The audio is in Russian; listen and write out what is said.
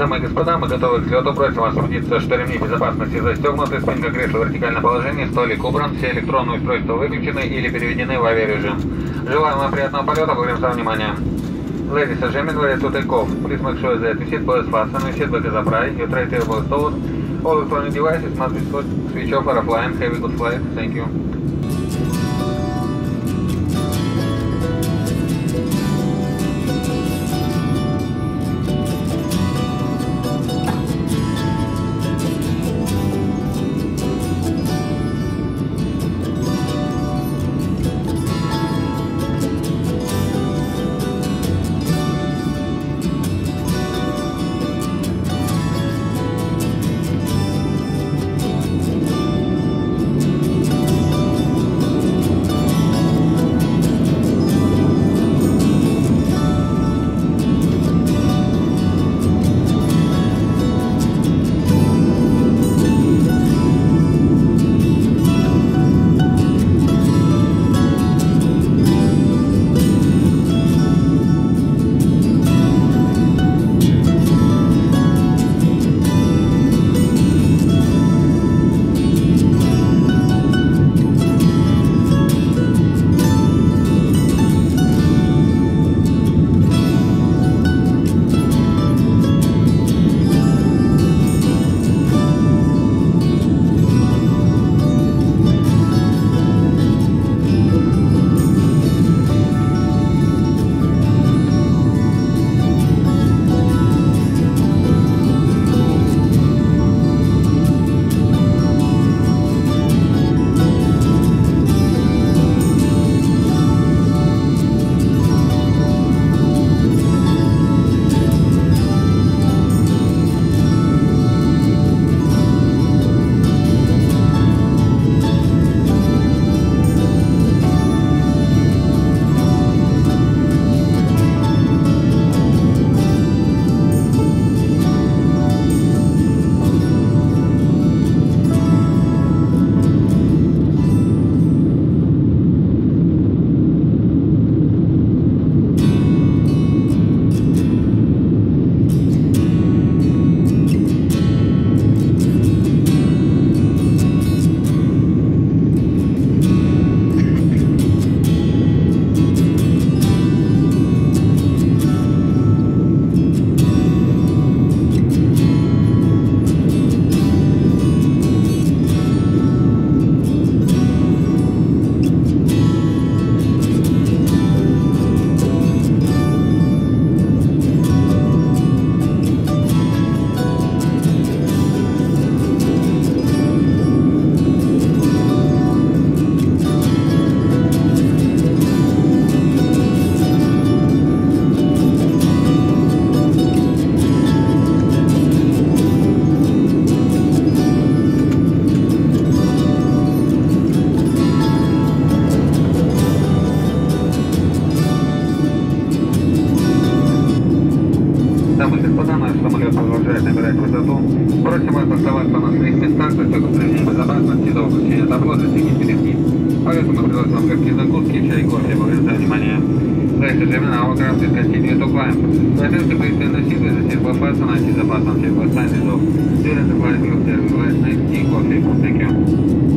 дамы и господа, мы готовы к взлету. Просим вас убедиться, что ремни безопасности застегнуты, спинка кресла в вертикальном положении, столик убран, все электронные устройства выключены или переведены в авиарежим. Желаем вам приятного полета, благодарим за внимание. Ladies and gentlemen, ready to take off. Please make sure that your seatbelt is fastened, your seatbelt is upright, your tray table is stowed. All electronic devices must be switched off for flying. Have a good flight. Thank you. Thank you.